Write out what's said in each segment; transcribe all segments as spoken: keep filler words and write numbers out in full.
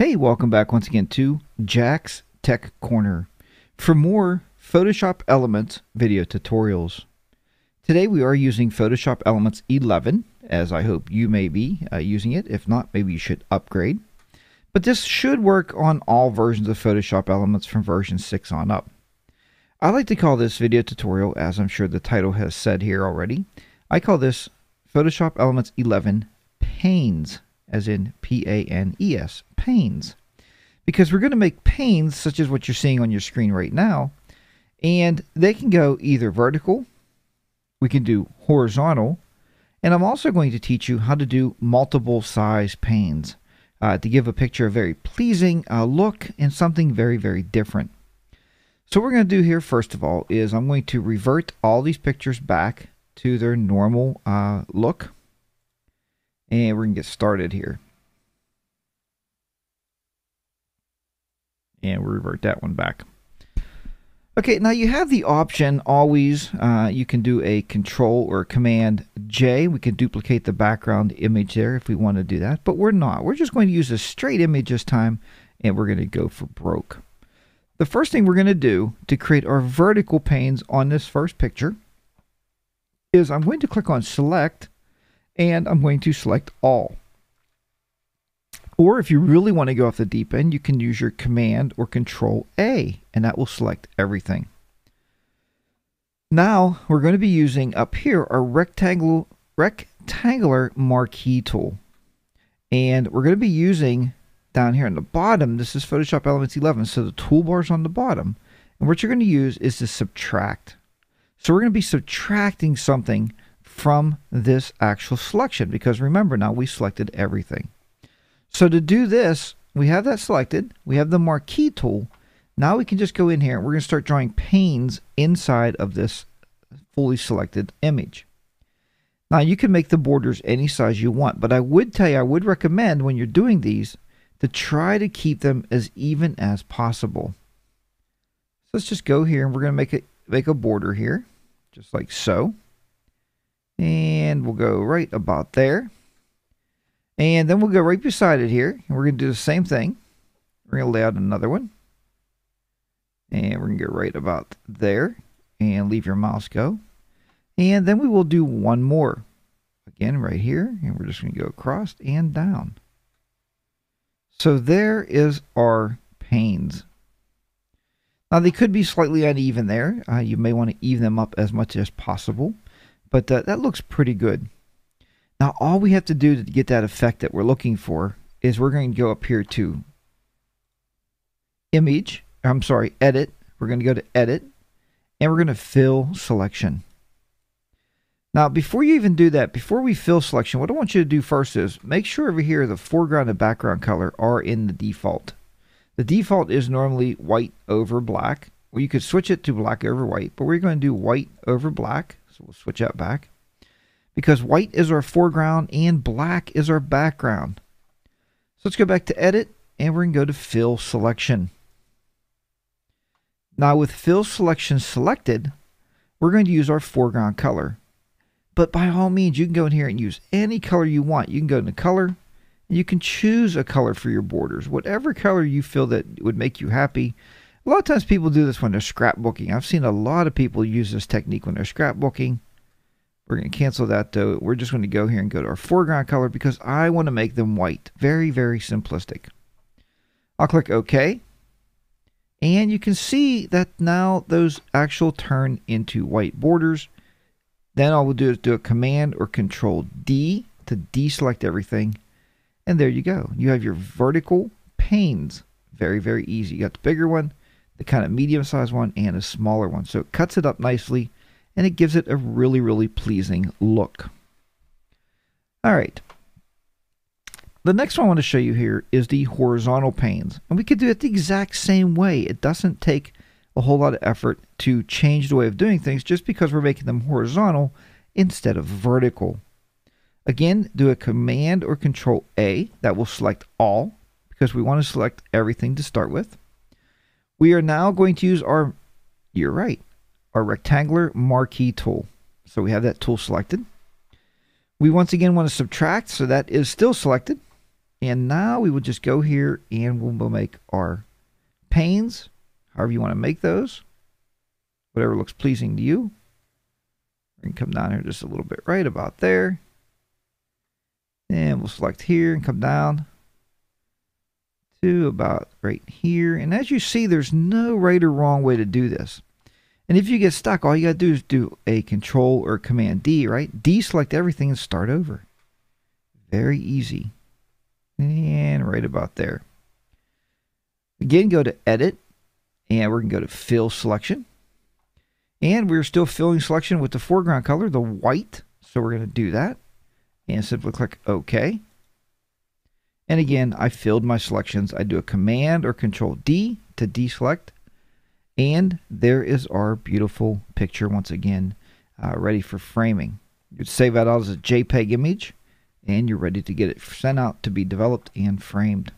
Hey, welcome back once again to Jack's Tech Corner for more Photoshop Elements video tutorials. Today we are using Photoshop Elements eleven, as I hope you may be uh, using it. If not, maybe you should upgrade. But this should work on all versions of Photoshop Elements from version six on up. I like to call this video tutorial, as I'm sure the title has said here already, I call this Photoshop Elements eleven Panes, as in P A N E S, panes, because we're going to make panes such as what you're seeing on your screen right now, and they can go either vertical, we can do horizontal, and I'm also going to teach you how to do multiple size panes uh, to give a picture a very pleasing uh, look and something very, very different. So what we're going to do here first of all is I'm going to revert all these pictures back to their normal uh, look. And we're going to get started here. And we'll revert that one back. Okay, now you have the option always, uh, you can do a control or command J. We can duplicate the background image there if we want to do that, but we're not. We're just going to use a straight image this time, and we're going to go for broke. The first thing we're going to do to create our vertical panes on this first picture is I'm going to click on Select, and I'm going to select all. Or if you really want to go off the deep end, you can use your command or control A, and that will select everything. Now we're going to be using up here our rectangle, rectangular marquee tool. And we're going to be using down here on the bottom, this is Photoshop Elements eleven, so the toolbar's on the bottom. And what you're going to use is to subtract. So we're going to be subtracting something from this actual selection, because remember now we selected everything. So to do this, we have that selected, we have the marquee tool. Now we can just go in here and we're going to start drawing panes inside of this fully selected image. Now you can make the borders any size you want, but I would tell you, I would recommend when you're doing these to try to keep them as even as possible. So let's just go here and we're going to make it make a border here, just like so. And we'll go right about there. And then we'll go right beside it here. And we're going to do the same thing. We're going to lay out another one. And we're going to go right about there. And leave your mouse go. And then we will do one more. Again, right here. And we're just going to go across and down. So there is our panes. Now they could be slightly uneven there. Uh, you may want to even them up as much as possible. But uh, that looks pretty good. Now all we have to do to get that effect that we're looking for is we're going to go up here to Image, I'm sorry, Edit. We're going to go to Edit, and we're going to Fill Selection. Now before you even do that, before we fill selection, what I want you to do first is make sure over here the foreground and background color are in the default. The default is normally white over black. Well, you could switch it to black over white, but we're going to do white over black. We'll switch that back because white is our foreground and black is our background. So let's go back to Edit, and we're going to go to Fill Selection. Now with Fill Selection selected, we're going to use our foreground color. But by all means, you can go in here and use any color you want. You can go into Color, and you can choose a color for your borders, whatever color you feel that would make you happy. A lot of times people do this when they're scrapbooking. I've seen a lot of people use this technique when they're scrapbooking. We're going to cancel that though. We're just going to go here and go to our foreground color because I want to make them white. Very, very simplistic. I'll click OK. And you can see that now those actual turn into white borders. Then all we'll do is do a command or control D to deselect everything. And there you go. You have your vertical panes. Very, very easy. You got the bigger one, the kind of medium-sized one, and a smaller one. So it cuts it up nicely, and it gives it a really, really pleasing look. All right. The next one I want to show you here is the horizontal panes. And we could do it the exact same way. It doesn't take a whole lot of effort to change the way of doing things just because we're making them horizontal instead of vertical. Again, do a command or control A. That will select all because we want to select everything to start with. We are now going to use our, you're right, our rectangular marquee tool. So we have that tool selected. We once again want to subtract, so that is still selected. And now we will just go here and we'll make our panes, however you want to make those, whatever looks pleasing to you. And come down here just a little bit right about there. And we'll select here and come down to about right here. And as you see, there's no right or wrong way to do this. And if you get stuck, all you got to do is do a control or command D, right? Deselect everything and start over. Very easy. And right about there. Again, go to Edit, and we're going to go to Fill Selection. And we're still filling selection with the foreground color, the white. So we're going to do that. And simply click OK. And again, I filled my selections. I do a Command or Control D to deselect. And there is our beautiful picture once again, uh, ready for framing. You save that out as a JPEG image, and you're ready to get it sent out to be developed and framed.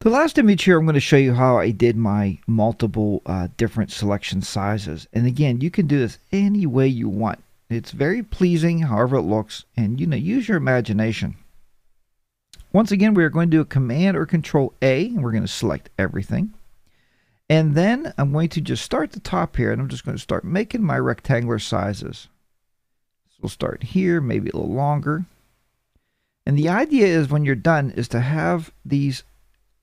The last image here, I'm going to show you how I did my multiple uh, different selection sizes. And again, you can do this any way you want. It's very pleasing, however it looks, and you know, use your imagination. Once again, we're going to do a Command or Control A, and we're going to select everything. And then I'm going to just start the top here, and I'm just going to start making my rectangular sizes. So we'll start here, maybe a little longer. And the idea is when you're done is to have these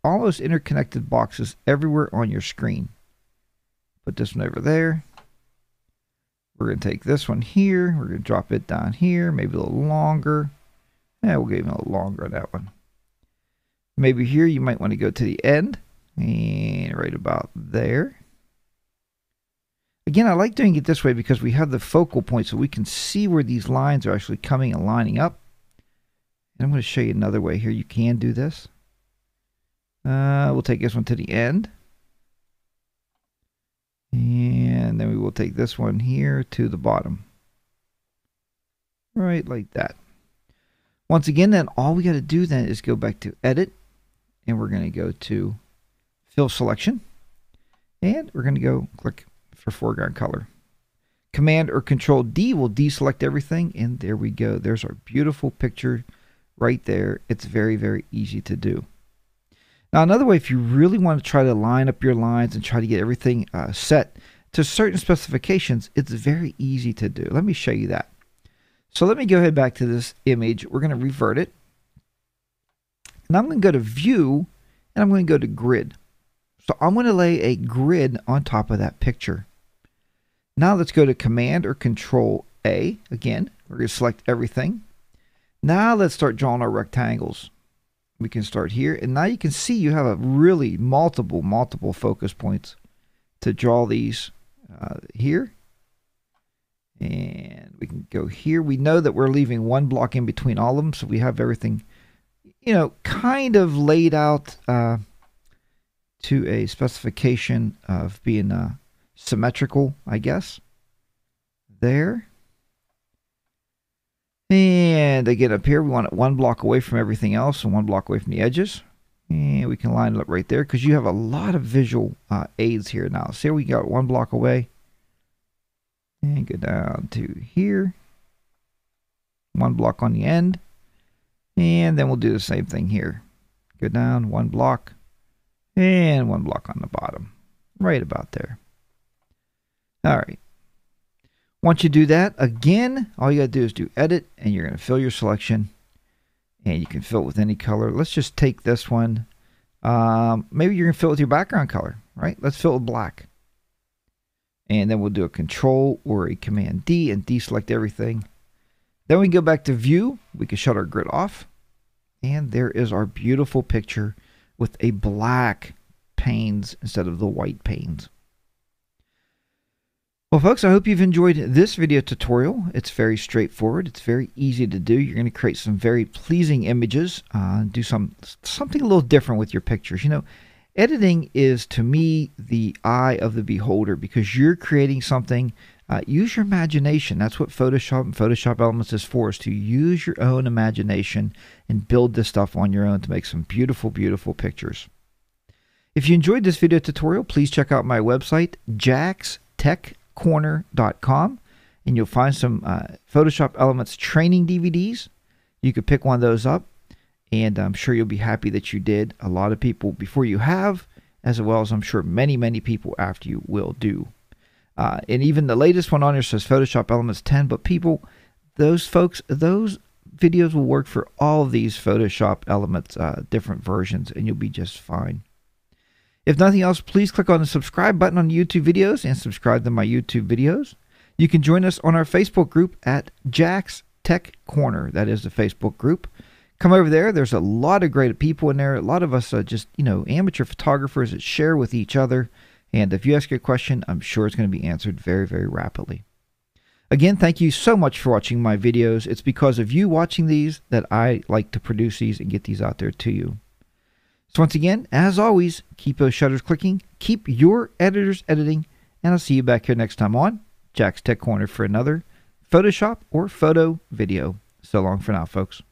almost interconnected boxes everywhere on your screen. Put this one over there. We're going to take this one here. We're going to drop it down here, maybe a little longer. Yeah, we'll go even a little longer on that one. Maybe here you might want to go to the end. And right about there. Again, I like doing it this way because we have the focal point so we can see where these lines are actually coming and lining up. And I'm going to show you another way here. You can do this. Uh, we'll take this one to the end. And then we will take this one here to the bottom. Right like that. Once again, then all we got to do then is go back to Edit. And we're going to go to Fill Selection, and we're going to go click for foreground color. Command or Control D will deselect everything, and there we go. There's our beautiful picture right there. It's very, very easy to do. Now, another way, if you really want to try to line up your lines and try to get everything uh, set to certain specifications, it's very easy to do. Let me show you that. So let me go ahead back to this image. We're going to revert it, and I'm going to go to View, and I'm going to go to Grid. So I'm going to lay a grid on top of that picture. Now let's go to Command or Control A. Again, we're going to select everything. Now let's start drawing our rectangles. We can start here. And now you can see you have a really multiple, multiple focus points to draw these uh, here. And we can go here. We know that we're leaving one block in between all of them. So we have everything, you know, kind of laid out uh, to a specification of being uh, symmetrical, I guess. There. And again, up here, we want it one block away from everything else and one block away from the edges. And we can line it up right there because you have a lot of visual uh, aids here now. See, we got one block away. And go down to here. One block on the end. And then we'll do the same thing here. Go down one block. And one block on the bottom, right about there. All right. Once you do that, again, all you got to do is do Edit, and you're going to fill your selection. And you can fill it with any color. Let's just take this one. Um, maybe you're going to fill it with your background color, right? Let's fill it with black. And then we'll do a Control or a Command D and deselect everything. Then we can go back to View. We can shut our grid off. And there is our beautiful picture with a black panes instead of the white panes. Well, folks, I hope you've enjoyed this video tutorial. It's very straightforward. It's very easy to do. You're going to create some very pleasing images. Uh, do some something a little different with your pictures. You know, editing is, to me, the eye of the beholder because you're creating something. Uh, use your imagination. That's what Photoshop and Photoshop Elements is for, is to use your own imagination and build this stuff on your own to make some beautiful, beautiful pictures. If you enjoyed this video tutorial, please check out my website, jacks tech corner dot com, and you'll find some uh, Photoshop Elements training D V Ds. You could pick one of those up. And I'm sure you'll be happy that you did. A lot of people before you have, as well as I'm sure many, many people after you will do. Uh, and even the latest one on here says Photoshop Elements ten, but people, those folks, those videos will work for all of these Photoshop Elements, uh, different versions, and you'll be just fine. If nothing else, please click on the subscribe button on YouTube videos and subscribe to my YouTube videos. You can join us on our Facebook group at Jack's Tech Corner. That is the Facebook group. Come over there. There's a lot of great people in there. A lot of us are just, you know, amateur photographers that share with each other. And if you ask a question, I'm sure it's going to be answered very, very rapidly. Again, thank you so much for watching my videos. It's because of you watching these that I like to produce these and get these out there to you. So once again, as always, keep those shutters clicking, keep your editors editing, and I'll see you back here next time on Jack's Tech Corner for another Photoshop or photo video. So long for now, folks.